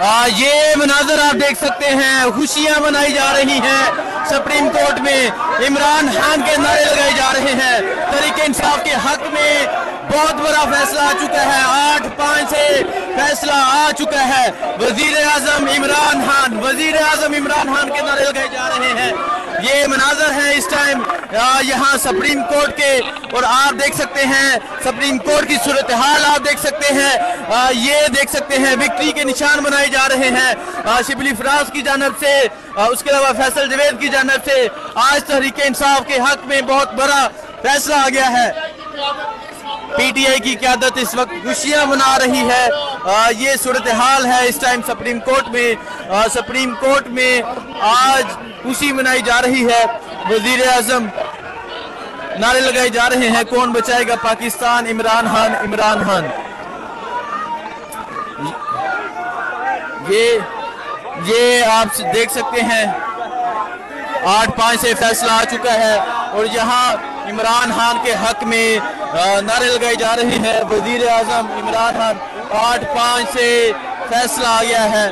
ये मनाजर आप देख सकते हैं, खुशियां मनाई जा रही हैं। सुप्रीम कोर्ट में इमरान खान के नारे लगाए जा रहे हैं। तहरीक इंसाफ के हक में बहुत बड़ा फैसला आ चुका है, 8-5 से फैसला आ चुका है। वजीर आजम इमरान खान के नारे लगाए जा रहे हैं। ये मनाजर है इस टाइम यहाँ सुप्रीम कोर्ट के, और आप देख सकते हैं सुप्रीम कोर्ट की सूरत हाल आप देख सकते हैं। ये देख सकते हैं विक्ट्री के निशान बनाए जा रहे हैं शिबली फराज की जानब से, उसके अलावा फैसल जावेद की जानब से। आज तहरीक इंसाफ के हक में बहुत बड़ा फैसला आ गया है। पीटीआई की क्यादत इस वक्त खुशियां मना रही है। ये सूरत हाल है इस टाइम सुप्रीम कोर्ट में। आज खुशी मनाई जा रही है। वजीर आजम नारे लगाए जा रहे हैं, कौन बचाएगा पाकिस्तान, इमरान खान। ये आप देख सकते हैं 8-5 से फैसला आ चुका है, और यहाँ इमरान खान के हक में नारे लगाए जा रहे हैं। वजीर आजम इमरान खान, 8-5 से फैसला आ गया है।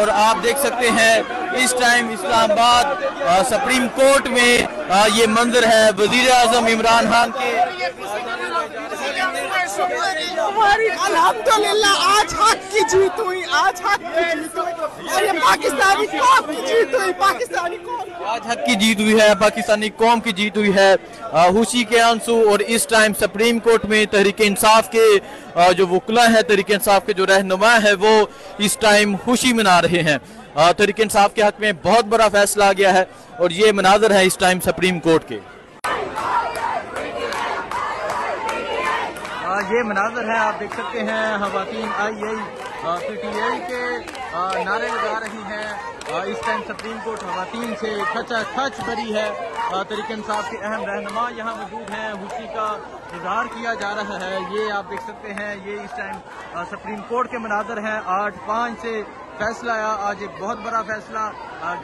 और आप देख सकते हैं इस टाइम इस्लामाबाद सुप्रीम कोर्ट में ये मंजर है, वजीर आजम इमरान खान के। अल्हम्दुलिल्लाह आज हक की जीत हुई, और ये पाकिस्तानी कौम की जीत हुई, आज हक की जीत हुई है, पाकिस्तानी कौम की जीत हुई है। खुशी के आंसू। और इस टाइम सुप्रीम कोर्ट में तहरीक इंसाफ के जो वकील हैं, तहरीक इंसाफ के जो रहनुमा है, वो इस टाइम खुशी मना रहे हैं। तहरीक इंसाफ के हक में बहुत बड़ा फैसला आ गया है, और ये मनाजर है इस टाइम सुप्रीम कोर्ट के। ये मनाजर है आप देख सकते हैं, खवातीन पीटीआई के नारे लगा रही हैं। इस टाइम सुप्रीम कोर्ट खवातीन से खच भरी है। तहरीक इंसाफ के अहम रहनुमा यहाँ मौजूद हैं, खुशी का इजहार किया जा रहा है। ये आप देख सकते हैं, ये इस टाइम सुप्रीम कोर्ट के मनाजर हैं। 8-5 से फैसला आया, आज एक बहुत बड़ा फैसला,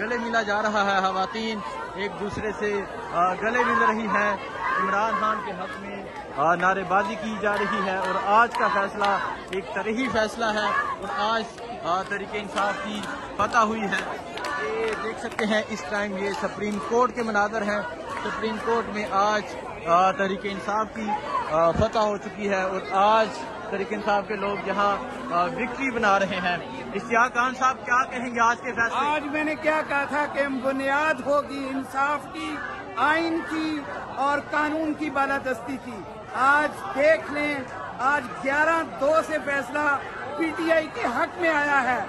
गले मिला जा रहा है, खवातीन एक दूसरे से गले मिल रही हैं। इमरान खान के हक में नारेबाजी की जा रही है, और आज का फैसला एक तरीही फैसला है, और आज तरीके इंसाफ की फतह हुई है। ये देख सकते हैं इस टाइम ये सुप्रीम कोर्ट के मनाजर हैं। सुप्रीम कोर्ट में आज तरीके इंसाफ की फतह हो चुकी है, और आज तरीके इंसाफ के लोग यहाँ विक्ट्री बना रहे हैं। इश्तियाक खान साहब, क्या कहेंगे आज के फैसले? आज मैंने क्या कहा था कि बुनियाद होगी इंसाफ की, आइन की और कानून की बालादस्ती की। आज देख लें, आज 11-2 से फैसला पीटीआई के हक में आया है।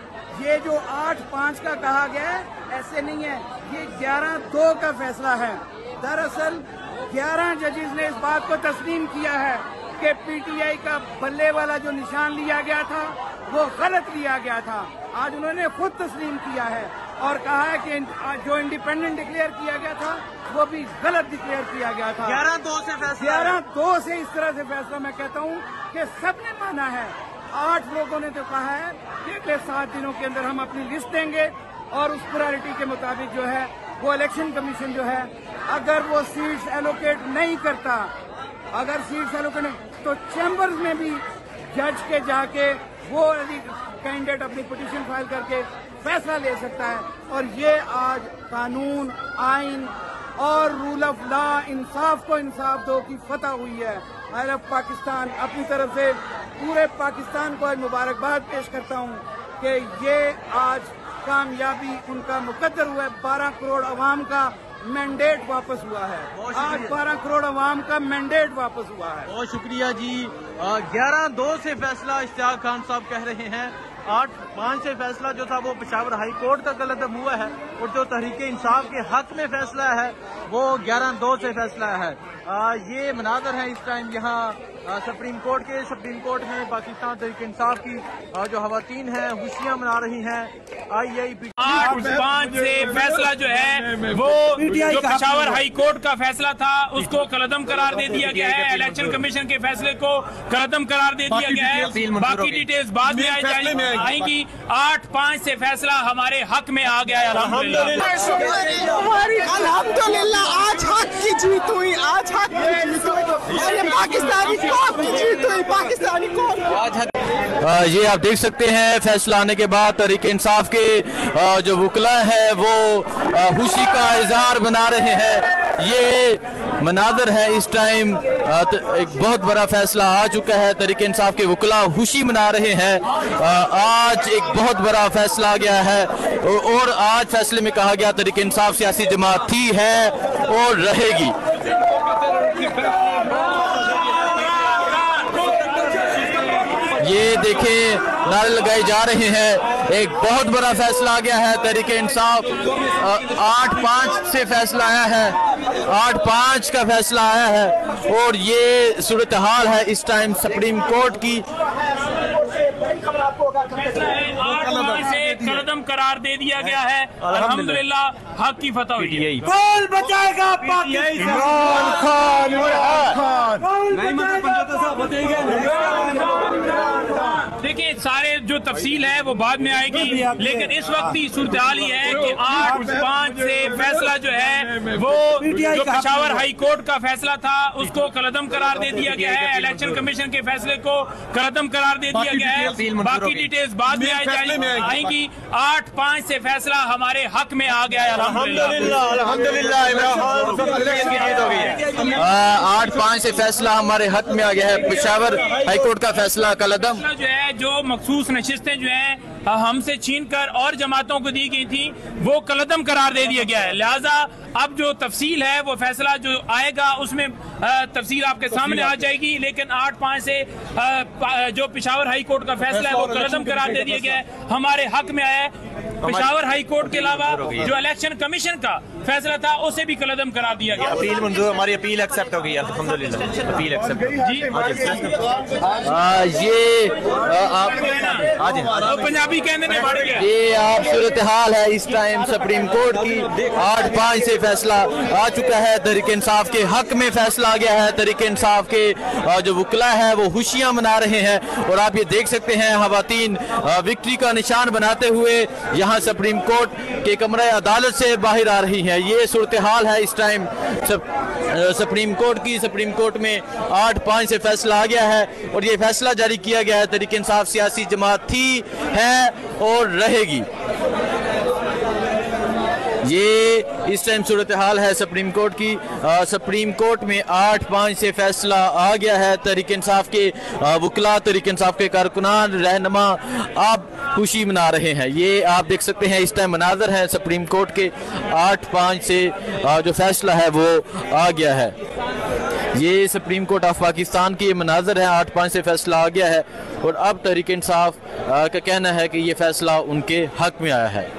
ये जो 8-5 का कहा गया है, ऐसे नहीं है, ये 11-2 का फैसला है। दरअसल 11 जजेस ने इस बात को तस्लीम किया है कि पीटीआई का बल्ले वाला जो निशान लिया गया था वो गलत लिया गया था। आज उन्होंने खुद तस्लीम किया है और कहा है कि जो इंडिपेंडेंट डिक्लेयर किया गया था वो भी गलत डिक्लेयर किया गया था। 11-2 से इस तरह से फैसला, मैं कहता हूँ कि सबने माना है। 8 लोगों ने तो कहा है कि अगले 7 दिनों के अंदर हम अपनी लिस्ट देंगे, और उस प्रायोरिटी के मुताबिक जो है वो इलेक्शन कमीशन जो है, अगर वो सीट्स एलोकेट नहीं करता, तो चैम्बर्स में भी जज के जाके वो कैंडिडेट अपनी पिटीशन फाइल करके फैसला ले सकता है। और ये आज कानून, आइन और रूल ऑफ लॉ, इंसाफ को इंसाफ दो की फतह हुई है। आई लव पाकिस्तान, अपनी तरफ से पूरे पाकिस्तान को आज मुबारकबाद पेश करता हूँ कि ये आज कामयाबी उनका मुकद्दर हुआ है। 12 करोड़ अवाम का मैंडेट वापस हुआ है, आज 12 करोड़ अवाम का मैंडेट वापस हुआ है। बहुत शुक्रिया जी। 11-2 से फैसला इश्तियाक खान साहब कह रहे हैं। 8-5 से फैसला जो था वो पेशावर हाई कोर्ट का गलत हुआ है, और जो तहरीक इंसाफ के हक में फैसला है वो 11-2 से फैसला है। ये मनाजर है इस टाइम यहाँ सुप्रीम कोर्ट के। सुप्रीम कोर्ट में पाकिस्तान तहरीक इंसाफ की जो खवातीन हैं खुशियां मना रही हैं। आई 8-5 से फैसला जो है वो जो पेशावर हाई कोर्ट का फैसला था उसको कलदम करार दे दिया गया है। इलेक्शन कमीशन के फैसले को कलदम करार दे दिया गया है। बाकी डिटेल्स बाद में आएगी। 8-5 से फैसला हमारे हक में आ गया है। अल्हम्दुलिल्लाह आज हक की जीत हुई, और ये पाकिस्तानी कौम की जीत हुई, पाकिस्तानी कौम। ये आप देख सकते हैं फैसला आने के बाद तहरीक-ए-इंसाफ के जो वुकला हैं वो खुशी का इजहार बना रहे हैं। ये मनाजर है इस टाइम, एक बहुत बड़ा फैसला आ चुका है। तहरीक-ए-इंसाफ के वुकला खुशी मना रहे हैं। आज एक बहुत बड़ा फैसला आ गया है और आज फैसले में कहा गया तहरीक-ए-इंसाफ सियासी जमात थी, है और रहेगी। ये देखें नारे लगाए जा रहे हैं, एक बहुत बड़ा फैसला आ गया है। तहरीक-ए-इंसाफ 8-5 से फैसला आया है, 8-5 का फैसला आया है और ये सूरत हाल है इस टाइम सुप्रीम कोर्ट की। कदम करार दे दिया गया है, अल्हम्दुलिल्लाह हक की फतह हुई है। कौन बचाएगा पाकिस्तान? इमरान खान, देखिए सारे जो तफसील है वो बाद में आएगी, लेकिन इस वक्त की सूरत हाल ये है कि 8-5 से फैसला जो है वो जो पेशावर हाई कोर्ट का फैसला था उसको कलदम करार दे दिया गया है। इलेक्शन कमीशन के फैसले को कलदम करार दे दिया गया है। बाकी डिटेल्स बाद में आएगी। 8-5 से फैसला हमारे हक में आ गया है, अल्हम्दुलिल्लाह। 8-5 से फैसला हमारे हक में आ गया है। पेशावर हाईकोर्ट का फैसला कलदम जो है, जो मखसूस नशिस्तें जो है हमसे छीनकर और जमातों को दी गई थी वो कलदम करार दे दिया गया है। लिहाजा अब जो तफसील है वो फैसला जो आएगा उसमें तफसील आपके सामने आ जाएगी, लेकिन 8-5 से जो पेशावर हाई कोर्ट का फैसला है वो कलदम करार दे दिया गया है, हमारे हक में आया है। पेशावर हाई कोर्ट के अलावा जो इलेक्शन कमीशन का फैसला था उसे भी कलदम करार दिया गया। अपील मंजूर, हमारी अपील एक्सेप्ट हो गई है, अल्हम्दुलिल्लाह। Appeal accept. ये आप सूरत हाल है इस टाइम सुप्रीम कोर्ट की। 8-5 से फैसला आ चुका है, तहरीक-ए-इंसाफ के हक में फैसला आ गया है। तहरीक-ए-इंसाफ के जो वुकला है वो खुशियां मना रहे हैं और आप ये देख सकते हैं खवातीन विक्ट्री का निशान बनाते हुए यहाँ सुप्रीम कोर्ट के कमरे अदालत से बाहर आ रही है। ये सूरत हाल है इस टाइम सुप्रीम कोर्ट की। सुप्रीम कोर्ट में 8-5 से फैसला आ गया है और ये फैसला जारी किया गया है तहरीक-ए-इंसाफ सियासी जमात थी, है और रहेगी। ये इस टाइम सूरत हाल है सुप्रीम कोर्ट की। सुप्रीम कोर्ट में 8-5 से फैसला आ गया है। तहरीक-ए-इंसाफ के वुकला, तहरीक-ए-इंसाफ के कारकुनान, रहनुमा आप खुशी मना रहे हैं। ये आप देख सकते हैं इस टाइम मनाजर है सुप्रीम कोर्ट के। 8-5 से जो फैसला है वो आ गया है। ये सुप्रीम कोर्ट ऑफ पाकिस्तान की मनाजर है, 8-5 से फैसला आ गया है और अब तहरीक-ए-इंसाफ का कहना है कि ये फैसला उनके हक में आया है।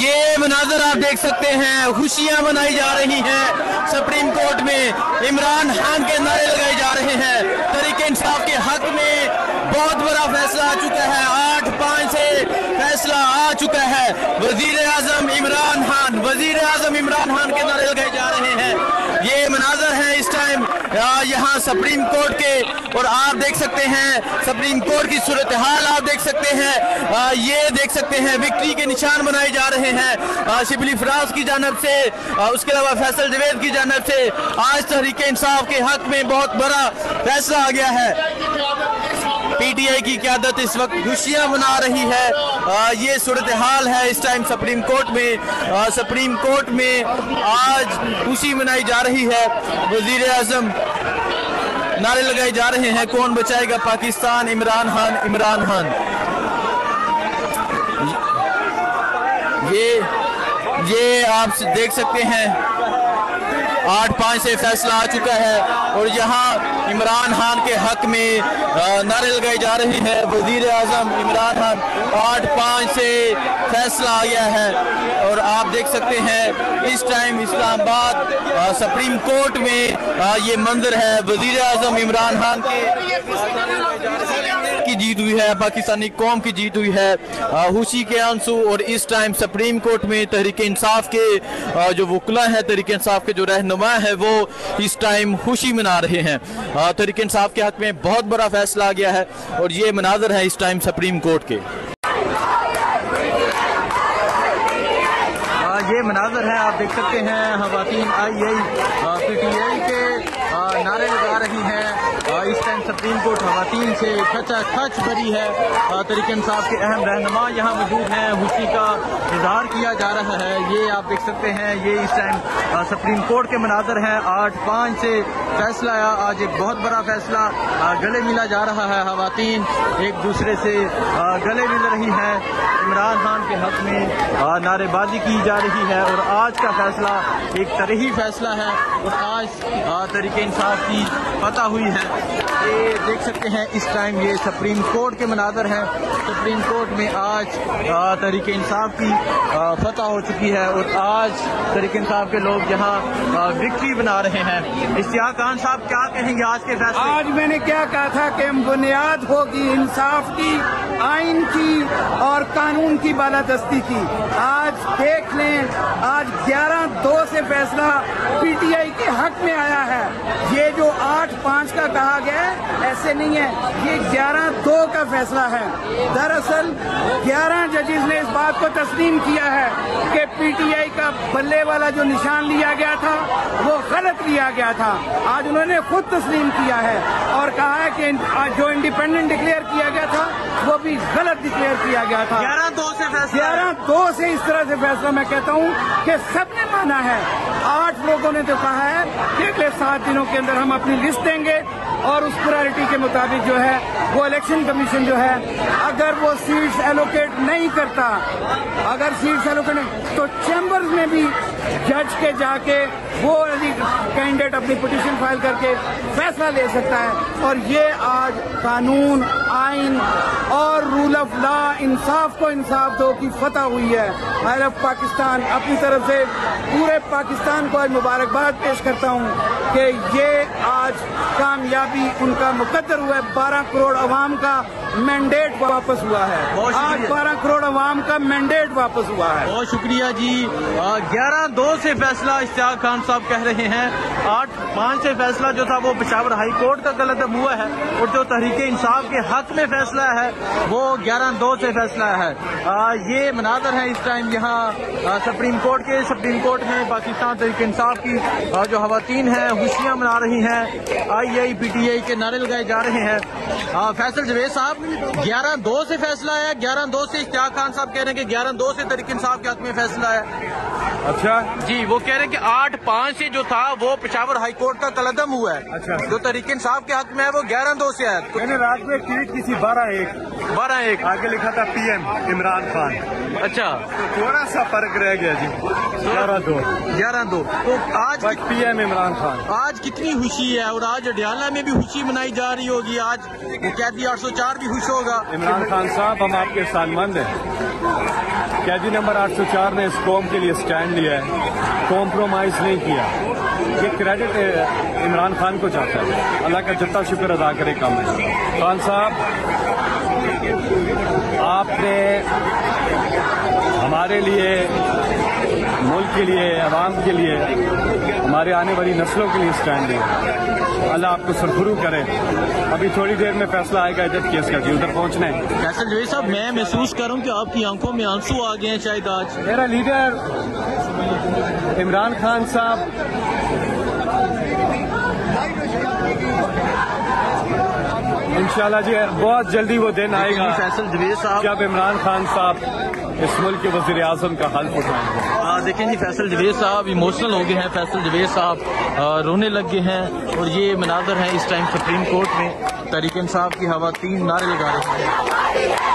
ये मनाजर आप देख सकते हैं, खुशियां मनाई जा रही हैं सुप्रीम कोर्ट में। इमरान खान के नारे लगाए जा रहे हैं। तहरीक-ए-इंसाफ के हक में बहुत बड़ा फैसला आ चुका है, 8-5 से फैसला आ चुका है। वजीर-ए-आज़म इमरान खान के नारे लगाए जा रहे हैं। ये मनाजर है इस टाइम यहाँ सुप्रीम कोर्ट के और आप देख सकते हैं सुप्रीम कोर्ट की सूरत हाल आप देख सकते हैं। ये देख सकते हैं विक्ट्री के निशान बनाए जा रहे हैं शिबली फराज की जानब से, उसके अलावा फैसल जावेद की जानब से। आज तहरीक-ए-इंसाफ के हक में बहुत बड़ा फैसला आ गया है। पीटीआई की क्यादत इस वक्त खुशियां मना रही है। ये सूरत हाल है इस टाइम सुप्रीम कोर्ट में। सुप्रीम कोर्ट में आज खुशी मनाई जा रही है। वज़ीर-ए-आज़म नारे लगाए जा रहे हैं, कौन बचाएगा पाकिस्तान? इमरान खान। ये आप देख सकते हैं 8-5 से फैसला आ चुका है और यहाँ इमरान खान के हक में नारे लगाए जा रहे हैं। वज़ीर-ए-आज़म इमरान खान, 8-5 से फैसला आ गया है और आप देख सकते हैं इस टाइम इस्लामाबाद सुप्रीम कोर्ट में ये मंजर है। वज़ीर-ए-आज़म इमरान खान की जीत हुई है, पाकिस्तानी कौम की जीत हुई है, खुशी के आंसू। और इस टाइम सुप्रीम कोर्ट में तहरीक-ए-इंसाफ के जो वुकला हैं, तहरीक-ए-इंसाफ के जो रहनुमा है वो इस टाइम खुशी मना रहे हैं। तहरीक-ए-इंसाफ के हक में बहुत बड़ा फैसला आ गया है और ये मनाजर है इस टाइम सुप्रीम कोर्ट के। ये मनाजर है आप देख सकते हैं, खवातीन पीटीआई के नारे लगा रही हैं। इस टाइम सुप्रीम कोर्ट खवातीन से खचाखच भरी है। तहरीक-ए-इंसाफ के अहम रहनुमा यहाँ मौजूद हैं, खुशी का इजहार किया जा रहा है। ये आप देख सकते हैं, ये इस टाइम सुप्रीम कोर्ट के मनाजर हैं। 8-5 से फैसला आया, आज एक बहुत बड़ा फैसला, गले मिला जा रहा है। खवातीन एक दूसरे से गले मिल रही हैं, इमरान खान के हक में नारेबाजी की जा रही है। और आज का फैसला एक तरीही फैसला है और आज तहरीक-ए-इंसाफ की फतह हुई है। ये देख सकते हैं इस टाइम ये सुप्रीम कोर्ट के मनाजर हैं। सुप्रीम कोर्ट में आज तहरीक-ए-इंसाफ की फतह हो चुकी है और आज तहरीक-ए-इंसाफ के लोग यहाँ विक्ट्री बना रहे हैं। इश्तियाक खान साहब, क्या कहेंगे आज के फैसले? आज मैंने क्या कहा था कि बुनियाद होगी इंसाफ की, आइन की और कानून की बालादस्ती की। आज देख लें, आज 11-2 से फैसला पीटीआई के हक में आया है। ये जो 8-5 का कहा गया है, ऐसे नहीं है, ये 11-2 का फैसला है। दरअसल 11 जजेस ने इस बात को तस्लीम किया है कि पीटीआई का बल्ले वाला जो निशान लिया गया था वो गलत लिया गया था। आज उन्होंने खुद तस्लीम किया है और कहा है कि जो इंडिपेंडेंट डिक्लेयर किया गया था वो भी गलत डिक्लेयर किया गया था। 11-2 से इस तरह से फैसला, मैं कहता हूँ कि सबने माना है। 8 लोगों ने तो कहा है कि अगले 7 दिनों के अंदर हम अपनी लिस्ट देंगे और उस प्रायोरिटी के मुताबिक जो है वो इलेक्शन कमीशन जो है, अगर वो सीट्स एलोकेट नहीं करता, अगर सीट्स एलोकेट तो चैम्बर्स में भी जज के जाके वो कैंडिडेट अपनी पिटीशन फाइल करके फैसला ले सकता है। और ये आज कानून, आइन और रूल ऑफ लॉ, इंसाफ को इंसाफ दो की फतह हुई है। आई लव पाकिस्तान अपनी तरफ से पूरे पाकिस्तान को आज मुबारकबाद पेश करता हूँ कि ये आज कामयाबी उनका मुकद्दर हुआ है। 12 करोड़ अवाम का मैंडेट वापस हुआ है, आज 12 करोड़ अवाम का मैंडेट वापस हुआ है। बहुत शुक्रिया जी। 11-2 से फैसला इश्तियाक खान साहब कह रहे हैं। 8-5 से फैसला जो था वो पेशावर हाई कोर्ट का गलतम हुआ है और जो तहरीक-ए-इंसाफ के हक में फैसला है वो 11-2 से फैसला है। ये मनाजर है इस टाइम यहाँ सुप्रीम कोर्ट के। सुप्रीम कोर्ट में पाकिस्तान तहरीक-ए-इंसाफ की जो खवातीन हैं खुशियाँ मना रही हैं, IAPTA के नारे लगाए जा रहे हैं। फैसल जवेद साहब, 11-2 से फैसला है, 11-2 से इश्तियाक खान साहब कह रहे हैं कि 11-2 से तहरीक-ए-इंसाफ के हक में फैसला है। अच्छा जी, वो कह रहे हैं कि 8-5 से जो था वो पेशावर हाई कोर्ट का कलदम हुआ है। अच्छा, जो तहरीक-ए-इंसाफ के हक में है वो 11-2 से है। मैंने रात में ट्वीट की थी 12-1 आगे लिखा था PM इमरान खान। अच्छा, तो थोड़ा सा फर्क रह गया जी, 11-2। तो आज PM इमरान खान। आज कितनी खुशी है और आज अडियाला में भी खुशी मनाई जा रही होगी, आज कैदी 804 भी खुश होगा। इमरान खान साहब, हम आपके सालमंद हैं। कैदी नंबर 804 ने इस कौम के लिए स्टैंड लिया है, कॉम्प्रोमाइज नहीं किया। ये क्रेडिट इमरान खान को जाता है, अल्लाह का जितना शुक्र अदा करे कम है। खान साहब, आपने हमारे लिए, मुल्क के लिए, आवाम के लिए, हमारे आने वाली नस्लों के लिए स्टैंड लिया। अल्लाह आपको सरफरू करे। अभी थोड़ी देर में फैसला आएगा इधर केस का जी, उधर पहुँचना है। फैसल जवेद साहब, मैं महसूस करूँ कि आपकी आंखों में आंसू आ गए हैं शायद आज। मेरा लीडर इमरान खान साहब, इंशाल्लाह जी बहुत जल्दी वो दिन आएगा जब इमरान खान साहब इस मुल्क के वजीर आजम का हल्फ उठाएंगे। देखें जी, फैसल जवेद साहब इमोशनल हो गए हैं, फैसल जवेद साहब रोने लग गए हैं। और ये मनाजर हैं इस टाइम सुप्रीम कोर्ट में, तहरीक-ए-इंसाफ की खवातीन नारे लगा रही हैं।